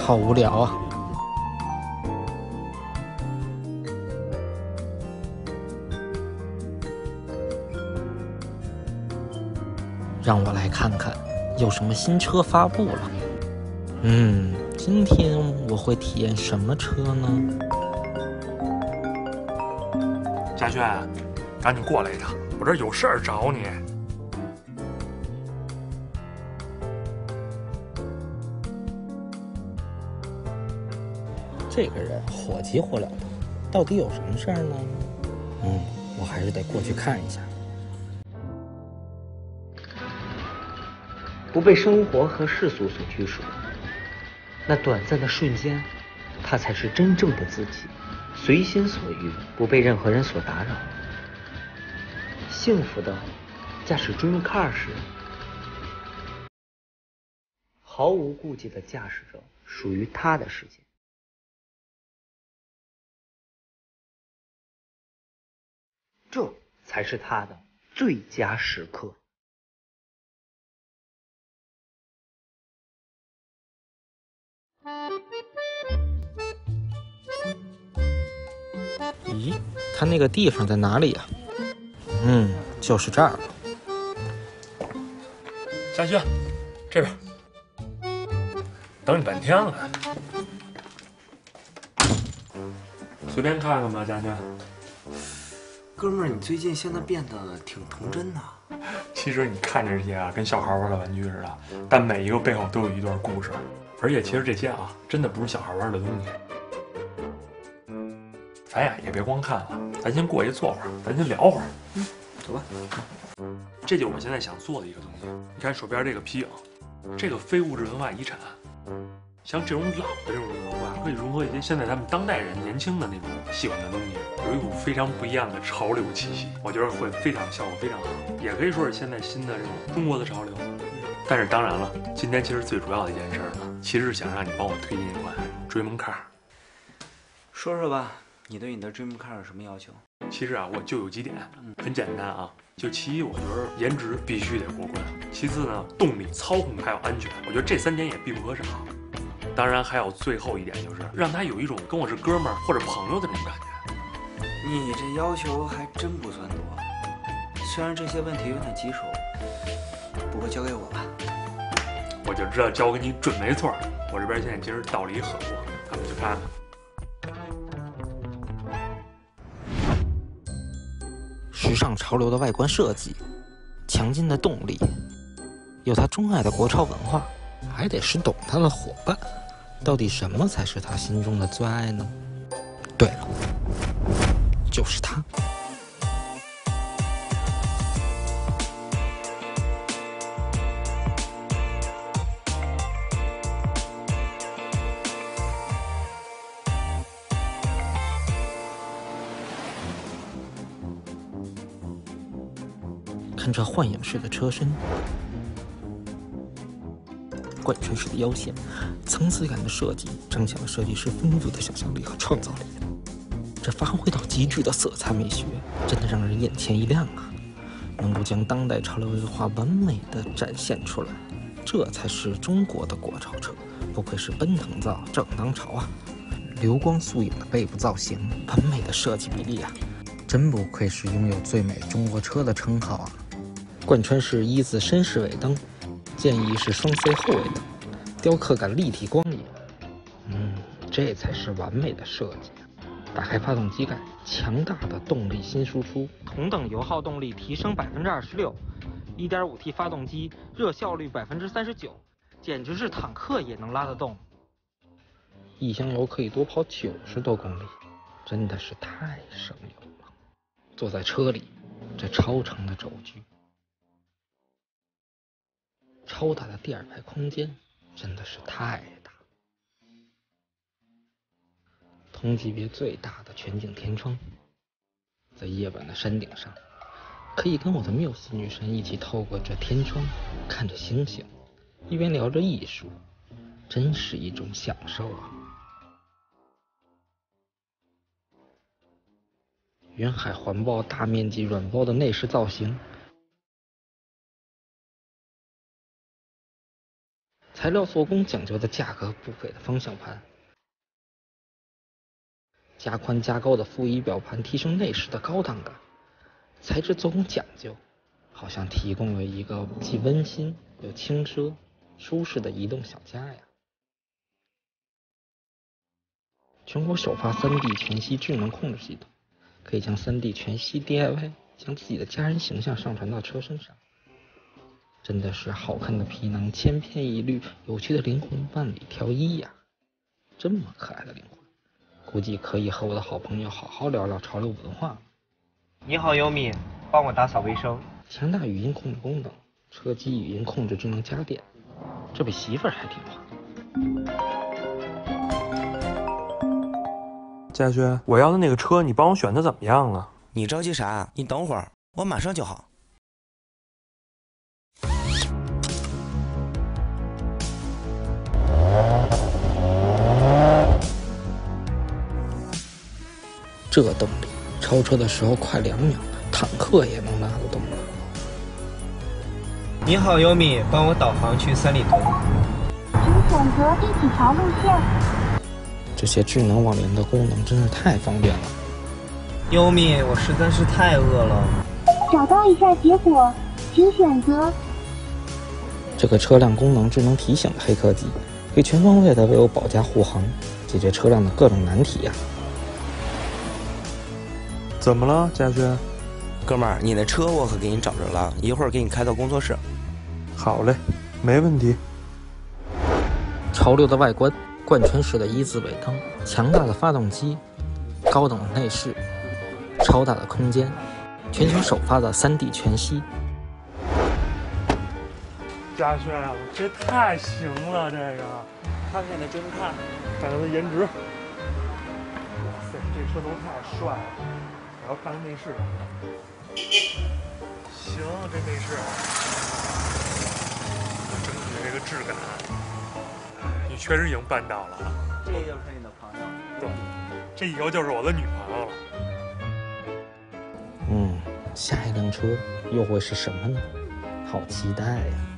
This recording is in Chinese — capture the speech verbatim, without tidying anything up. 好无聊啊！让我来看看有什么新车发布了。嗯，今天我会体验什么车呢？佳轩，赶紧过来一趟，我这有事儿找你。 这个人火急火燎的，到底有什么事儿呢？嗯，我还是得过去看一下。不被生活和世俗所拘束，那短暂的瞬间，他才是真正的自己，随心所欲，不被任何人所打扰。幸福的驾驶 Dream Car 时，毫无顾忌的驾驶着属于他的世界。 这才是他的最佳时刻。咦，他那个地方在哪里呀？嗯，就是这儿了。佳轩，这边，等你半天了。随便看看吧，佳轩。 哥们儿，你最近现在变得挺童真的。其实你看这些啊，跟小孩玩的玩具似的，但每一个背后都有一段故事。而且其实这些啊，真的不是小孩玩的东西。咱呀也别光看了，咱先过去坐会儿，咱先聊会儿。嗯，走吧。这就是我现在想做的一个东西。你看手边这个皮影，这个非物质文化遗产，像这种老的这种文化，可以融合一些现在咱们当代人年轻的那种喜欢的东西。 有一股非常不一样的潮流气息，我觉得会非常效果非常好，也可以说是现在新的这种中国的潮流。但是当然了，今天其实最主要的一件事呢，其实是想让你帮我推荐一款 Dream Car。说说吧，你对你的 Dream Car 有什么要求？其实啊，我就有几点，很简单啊，就其一，我觉得颜值必须得过关；其次呢，动力、操控还有安全，我觉得这三点也必不可少。当然还有最后一点就是让他有一种跟我是哥们儿或者朋友的那种感觉。 你这要求还真不算多，虽然这些问题有点棘手，不过交给我吧。我就知道交给你准没错。我这边现在其实到了一合作，咱们去看看。时尚潮流的外观设计，强劲的动力，有他钟爱的国潮文化，还得是懂他的伙伴。到底什么才是他心中的最爱呢？对了。 就是他。看这幻影式的车身，贯穿式的腰线，层次感的设计，彰显了设计师丰富的想象力和创造力。 这发挥到极致的色彩美学，真的让人眼前一亮啊！能够将当代潮流文化完美的展现出来，这才是中国的国潮车，不愧是奔腾造，正当潮啊！流光素影的背部造型，完美的设计比例啊，真不愧是拥有最美中国车的称号啊！贯穿式一字绅士尾灯，建议是双 C 后尾灯，雕刻感立体光影，嗯，这才是完美的设计。 打开发动机盖，强大的动力新输出，同等油耗动力提升百分之二十六 ，一点五 T 发动机热效率百分之三十九，简直是坦克也能拉得动。一箱油可以多跑九十多公里，真的是太省油了。坐在车里，这超长的轴距，超大的第二排空间，真的是太大。 同级别最大的全景天窗，在夜晚的山顶上，可以跟我的缪斯女神一起透过这天窗看着星星，一边聊着艺术，真是一种享受啊！云海环抱大面积软包的内饰造型，材料做工讲究的价格不菲的方向盘，加宽加高的副仪表盘提升内饰的高档感，材质做工讲究，好像提供了一个既温馨又轻奢、舒适的移动小家呀。全国首发 三D 全息智能控制系统，可以将 三D 全息 D I Y 将自己的家人形象上传到车身上，真的是好看的皮囊千篇一律，有趣的灵魂万里挑一呀！这么可爱的灵魂，估计可以和我的好朋友好好聊聊潮流文化。你好，优米，帮我打扫卫生。强大语音控制功能，车机语音控制智能家电，这比媳妇儿还听话。 佳轩，我要的那个车，你帮我选的怎么样了？你着急啥？你等会儿，我马上就好。这动力，超车的时候快两秒，坦克也能拉得动了。你好，优米，帮我导航去三里屯。请选择第几条路线？ 这些智能网联的功能真是太方便了。优米，我实在是太饿了。找到一下结果，请选择。这个车辆功能智能提醒的黑科技，可以全方位的为我保驾护航，解决车辆的各种难题呀、啊。怎么了，佳轩？哥们儿，你的车我可给你找着了，一会儿给你开到工作室。好嘞，没问题。潮流的外观。 贯穿式的一字尾灯，强大的发动机，高等的内饰，超大的空间，全球首发的 三D 全息。佳轩，这太行了，这个看看你的侦探，看看他的颜值。哇塞，这车头太帅了！我要看看内饰。行，这内饰，整体这个质感。 确实已经办到了啊！这就是你的朋友，对，这以后就是我的女朋友了。嗯，下一辆车又会是什么呢？好期待呀！